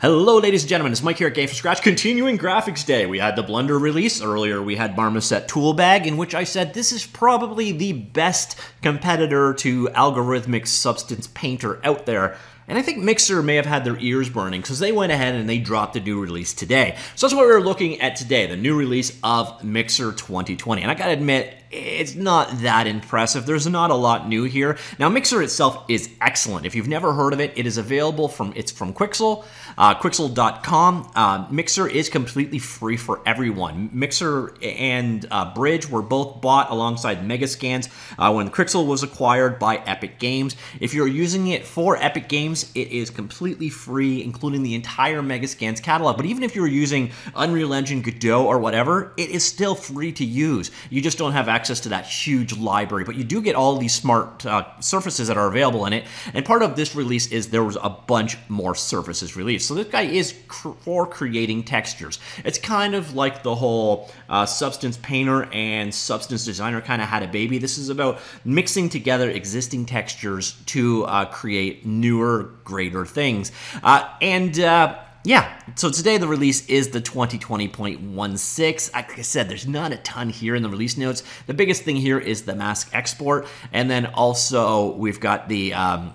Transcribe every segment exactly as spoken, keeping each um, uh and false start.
Hello ladies and gentlemen, it's Mike here at Game From Scratch, continuing graphics day. We had the Blender release, earlier we had Marmoset Toolbag, in which I said this is probably the best competitor to algorithmic Substance Painter out there. And I think Mixer may have had their ears burning because they went ahead and they dropped a new release today. So that's what we're looking at today, the new release of Mixer twenty twenty. And I gotta admit, it's not that impressive. There's not a lot new here. Now, Mixer itself is excellent. If you've never heard of it, it is available from, it's from Quixel, uh, Quixel dot com. Uh, Mixer is completely free for everyone. Mixer and uh, Bridge were both bought alongside Megascans uh, when Quixel was acquired by Epic Games. If you're using it for Epic Games, it is completely free, including the entire Megascans catalog. But even if you're using Unreal Engine, Godot, or whatever, it is still free to use. You just don't have access access to that huge library, but you do get all these smart uh, surfaces that are available in it. And part of this release is there was a bunch more surfaces released. So this guy is cr for creating textures. It's kind of like the whole uh, Substance Painter and Substance Designer kind of had a baby. This is about mixing together existing textures to uh, create newer, greater things. Uh, and uh, yeah, so today the release is the twenty twenty point one six. Like I said, there's not a ton here in the release notes. The biggest thing here is the mask export, and then also we've got the um,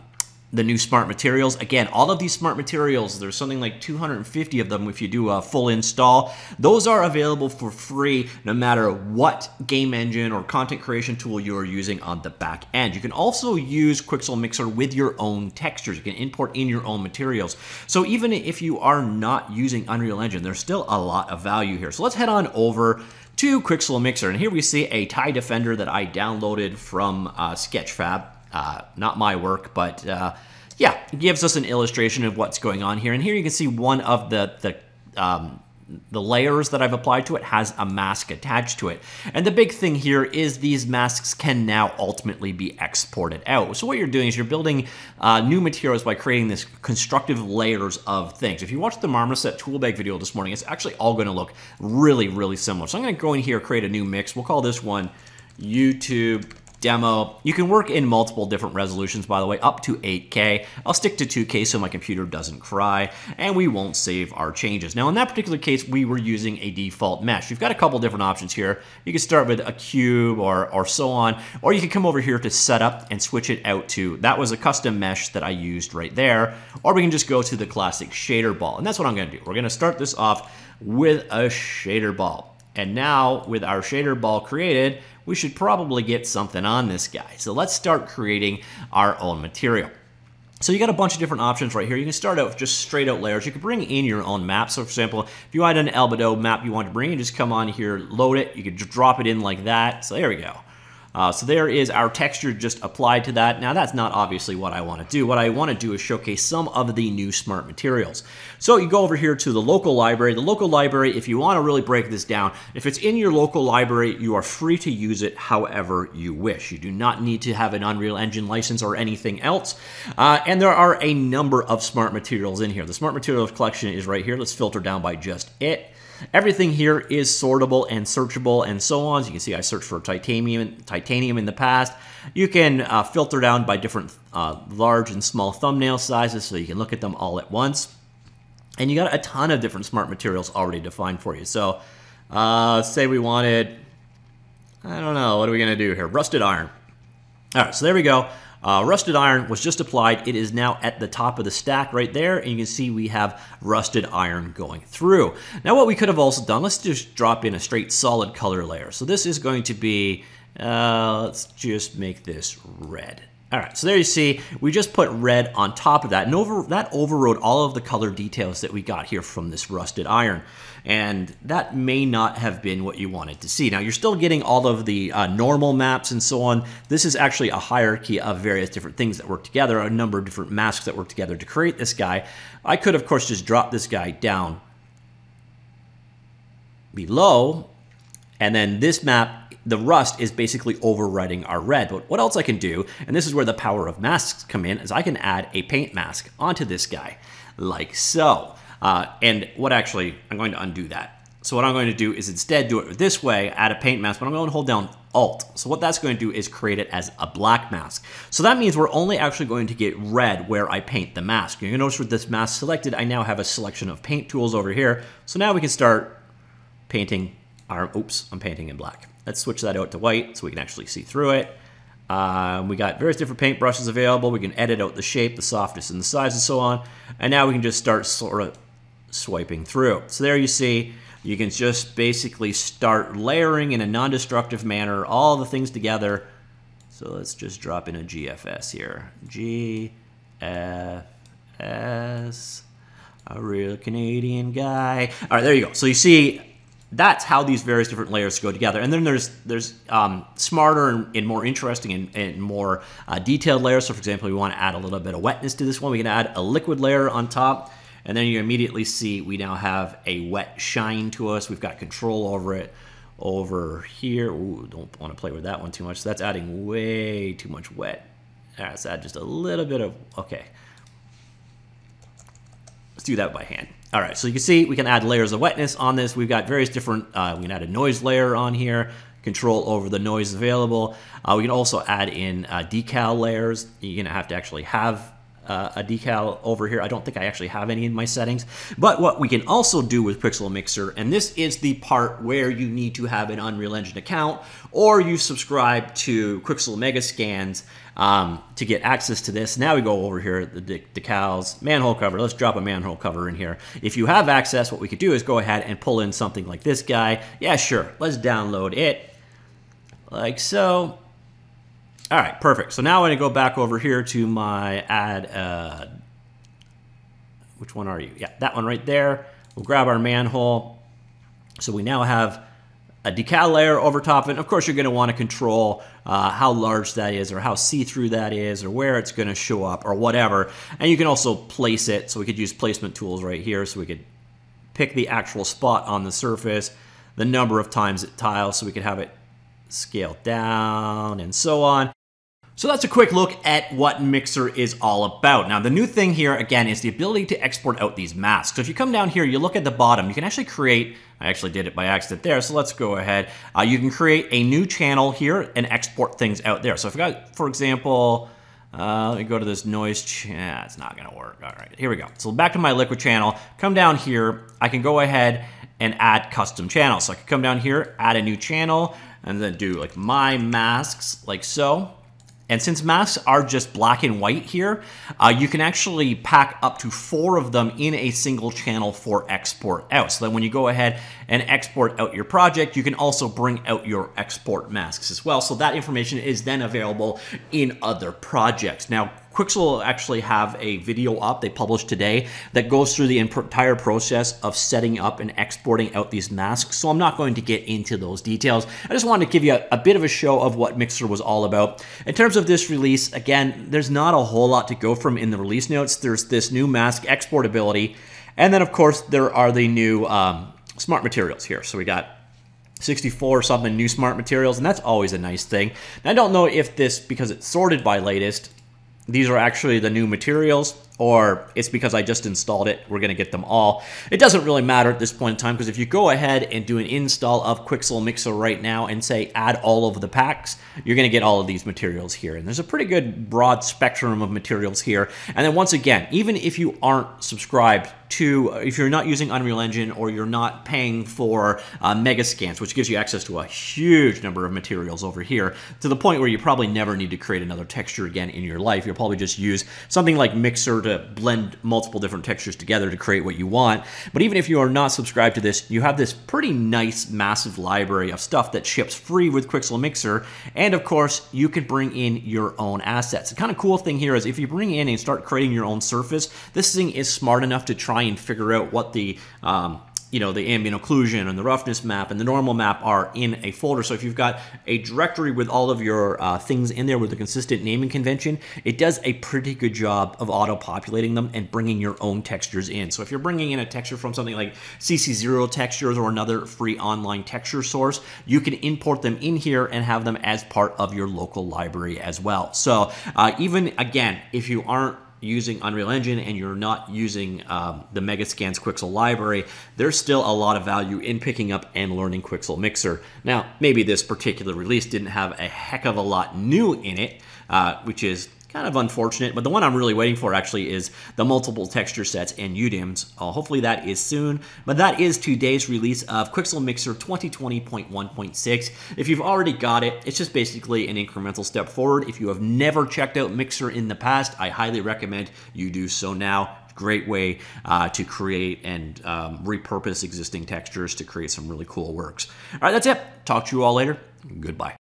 the new smart materials. Again, all of these smart materials, there's something like two hundred fifty of them if you do a full install. Those are available for free no matter what game engine or content creation tool you're using on the back end. You can also use Quixel Mixer with your own textures. You can import in your own materials. So even if you are not using Unreal Engine, there's still a lot of value here. So let's head on over to Quixel Mixer. And here we see a TIE Defender that I downloaded from uh, Sketchfab. Uh, not my work, but uh, yeah, it gives us an illustration of what's going on here. And here you can see one of the the, um, the layers that I've applied to it has a mask attached to it. And the big thing here is these masks can now ultimately be exported out. So what you're doing is you're building uh, new materials by creating this constructive layers of things. If you watch the Marmoset Toolbag video this morning, it's actually all going to look really, really similar. So I'm going to go in here, create a new mix. We'll call this one YouTube Demo. You can work in multiple different resolutions, by the way, up to eight K. I'll stick to two K so my computer doesn't cry, and we won't save our changes. Now, in that particular case, we were using a default mesh. You've got a couple different options here. You can start with a cube or, or so on, or you can come over here to setup and switch it out to, that was a custom mesh that I used right there, or we can just go to the classic shader ball, and that's what I'm gonna do. We're gonna start this off with a shader ball. And now with our shader ball created, we should probably get something on this guy. So let's start creating our own material. So you got a bunch of different options right here. You can start out with just straight out layers. You can bring in your own map. So for example, if you had an albedo map you want to bring in, just come on here, load it. You can just drop it in like that. So there we go. Uh, so there is our texture just applied to that. Now that's not obviously what I want to do. What I want to do is showcase some of the new smart materials. So you go over here to the local library. The local library, if you want to really break this down, if it's in your local library, you are free to use it however you wish. You do not need to have an Unreal Engine license or anything else. Uh, and there are a number of smart materials in here. The smart materials collection is right here. Let's filter down by just it. Everything here is sortable and searchable and so on. As you can see, I searched for titanium, titanium in the past. You can uh, filter down by different uh, large and small thumbnail sizes so you can look at them all at once. And you got a ton of different smart materials already defined for you. So uh, say we wanted, I don't know, what are we going to do here? Rusted iron. All right, so there we go. Uh, rusted iron was just applied. It is now at the top of the stack right there, and you can see we have rusted iron going through. Now what we could have also done, let's just drop in a straight solid color layer. So this is going to be, uh, let's just make this red. All right, so there you see, we just put red on top of that, and over, that overrode all of the color details that we got here from this rusted iron. And that may not have been what you wanted to see. Now, you're still getting all of the uh, normal maps and so on. This is actually a hierarchy of various different things that work together, a number of different masks that work together to create this guy. I could, of course, just drop this guy down below, and then this map, the rust is basically overriding our red. But what else I can do, and this is where the power of masks come in, is I can add a paint mask onto this guy, like so. Uh, and what actually, I'm going to undo that. So what I'm going to do is instead do it this way, add a paint mask, but I'm going to hold down Alt. So what that's going to do is create it as a black mask. So that means we're only actually going to get red where I paint the mask. You're going to notice with this mask selected, I now have a selection of paint tools over here. So now we can start painting our, oops, I'm painting in black. Let's switch that out to white so we can actually see through it. Um, we got various different paint brushes available. We can edit out the shape, the softness, and the size, and so on. And now we can just start sort of swiping through. So there you see, you can just basically start layering in a non-destructive manner, all the things together. So let's just drop in a G F S here. G F S, a real Canadian guy. All right, there you go. So you see, that's how these various different layers go together. And then there's there's um, smarter and, and more interesting and, and more uh, detailed layers. So for example, we want to add a little bit of wetness to this one. We can add a liquid layer on top. And then you immediately see we now have a wet shine to us. We've got control over it over here. Ooh, don't want to play with that one too much. So that's adding way too much wet. All right, let's add just a little bit of, okay. Let's do that by hand. All right, so you can see we can add layers of wetness on this. We've got various different, uh, we can add a noise layer on here, control over the noise available. Uh, we can also add in uh, decal layers. You're gonna have to actually have uh, a decal over here. I don't think I actually have any in my settings. But what we can also do with Quixel Mixer, and this is the part where you need to have an Unreal Engine account or you subscribe to Quixel Megascans um, to get access to this. Now we go over here, the de decals, manhole cover. Let's drop a manhole cover in here. If you have access, what we could do is go ahead and pull in something like this guy. Yeah, sure. Let's download it like so. All right, perfect. So now I'm going to go back over here to my add, uh, which one are you? Yeah, that one right there. We'll grab our manhole. So we now have a decal layer over top. And of course, you're going to want to control uh, how large that is or how see-through that is or where it's going to show up or whatever. And you can also place it. So we could use placement tools right here. So we could pick the actual spot on the surface, the number of times it tiles, so we could have it scale down and so on. So that's a quick look at what Mixer is all about. Now, the new thing here, again, is the ability to export out these masks. So if you come down here, you look at the bottom, you can actually create, I actually did it by accident there, so let's go ahead. Uh, you can create a new channel here and export things out there. So if I got, for example, uh, let me go to this noise channel. Yeah, it's not gonna work. All right, here we go. So back to my liquid channel, come down here, I can go ahead and add custom channels. So I can come down here, add a new channel, and then do like my masks, like so. And since masks are just black and white here, uh, you can actually pack up to four of them in a single channel for export out. So then when you go ahead and export out your project, you can also bring out your export masks as well. So that information is then available in other projects. Now, Quixel will actually have a video up they published today that goes through the entire process of setting up and exporting out these masks. So I'm not going to get into those details. I just wanted to give you a, a bit of a show of what Mixer was all about. In terms of this release, again, there's not a whole lot to go from in the release notes. There's this new mask exportability. And then, of course, there are the new um, smart materials here. So we got sixty-four or something new smart materials, and that's always a nice thing. And I don't know if this, because it's sorted by latest, these are actually the new materials, or it's because I just installed it. We're going to get them all. It doesn't really matter at this point in time, because if you go ahead and do an install of Quixel Mixer right now and say add all of the packs, you're going to get all of these materials here. And there's a pretty good broad spectrum of materials here. And then once again, even if you aren't subscribed to, if you're not using Unreal Engine or you're not paying for uh, Megascans, which gives you access to a huge number of materials over here, to the point where you probably never need to create another texture again in your life. You'll probably just use something like Mixer to blend multiple different textures together to create what you want. But even if you are not subscribed to this, you have this pretty nice, massive library of stuff that ships free with Quixel Mixer. And of course, you can bring in your own assets. The kind of cool thing here is if you bring in and start creating your own surface, this thing is smart enough to try and figure out what the um, you know, the ambient occlusion and the roughness map and the normal map are in a folder. So if you've got a directory with all of your uh, things in there with a consistent naming convention, it does a pretty good job of auto-populating them and bringing your own textures in. So if you're bringing in a texture from something like C C zero textures or another free online texture source, you can import them in here and have them as part of your local library as well. So uh, even, again, if you aren't using Unreal Engine and you're not using um, the Megascans Quixel library, there's still a lot of value in picking up and learning Quixel Mixer. Now, maybe this particular release didn't have a heck of a lot new in it, uh, which is kind of unfortunate, but the one I'm really waiting for actually is the multiple texture sets and U DIMs. Uh, hopefully that is soon, but that is today's release of Quixel Mixer twenty twenty point one point six. If you've already got it, it's just basically an incremental step forward. If you have never checked out Mixer in the past, I highly recommend you do so now. Great way uh, to create and um, repurpose existing textures to create some really cool works. All right, that's it. Talk to you all later. Goodbye.